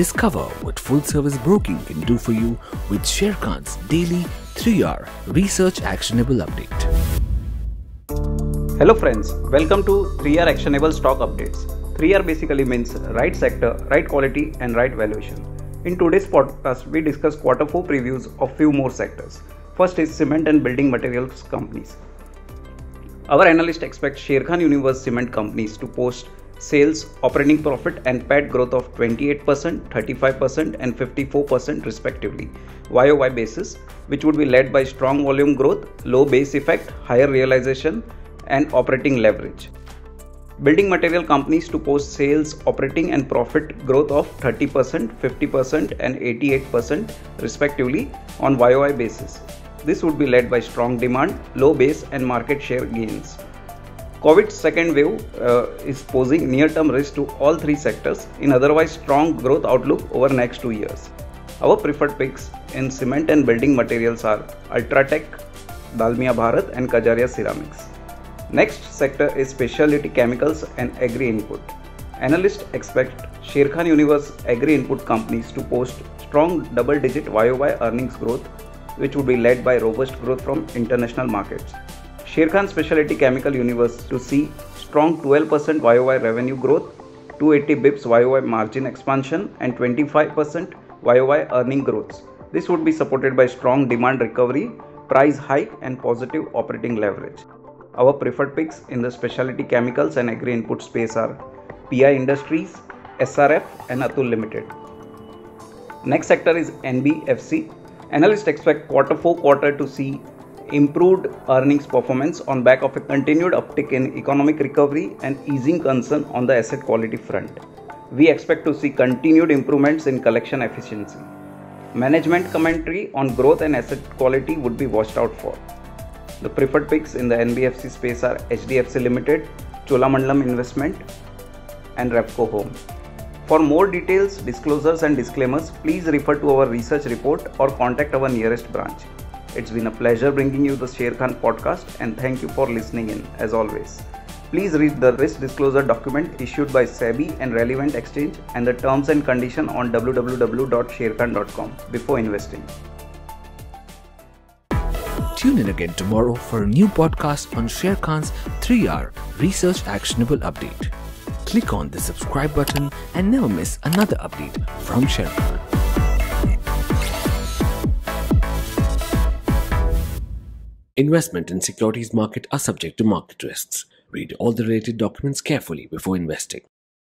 Discover what full-service broking can do for you with Sharekhan's daily 3R Research Actionable Update. Hello friends, welcome to 3R Actionable Stock Updates. 3R basically means right sector, right quality and right valuation. In today's podcast, we discuss quarter 4 previews of few more sectors. First is cement and building materials companies. Our analyst expects Sharekhan Universe cement companies to post sales, operating profit and PAT growth of 28%, 35% and 54% respectively YoY basis, which would be led by strong volume growth, low base effect, higher realization and operating leverage. Building material companies to post sales, operating and profit growth of 30%, 50% and 88% respectively on YoY basis. This would be led by strong demand, low base and market share gains. COVID's second wave is posing near-term risk to all three sectors in otherwise strong growth outlook over next 2 years. Our preferred picks in cement and building materials are UltraTech, Dalmia Bharat and Kajaria Ceramics. Next sector is specialty chemicals and agri-input. Analysts expect Sharekhan Universe agri-input companies to post strong double-digit YoY earnings growth, which would be led by robust growth from international markets. Sharekhan Specialty Chemical Universe to see strong 12% YoY revenue growth, 280 bps YoY margin expansion and 25% YoY earning growth. This would be supported by strong demand recovery, price hike and positive operating leverage. Our preferred picks in the specialty chemicals and agri-input space are PI Industries, SRF and Atul Limited. Next sector is NBFC. Analysts expect quarter 4 to see improved earnings performance on back of a continued uptick in economic recovery and easing concern on the asset quality front. We expect to see continued improvements in collection efficiency. Management commentary on growth and asset quality would be watched out for. The preferred picks in the NBFC space are HDFC Limited, Cholamandalam Investment and Repco Home. For more details, disclosures and disclaimers, please refer to our research report or contact our nearest branch. It's been a pleasure bringing you the Sharekhan podcast and thank you for listening in as always. Please read the risk disclosure document issued by SEBI and relevant exchange and the terms and conditions on www.sharekhan.com before investing. Tune in again tomorrow for a new podcast on Sharekhan's 3R Research Actionable Update. Click on the subscribe button and never miss another update from Sharekhan. Investment in securities market are subject to market risks. Read all the related documents carefully before investing.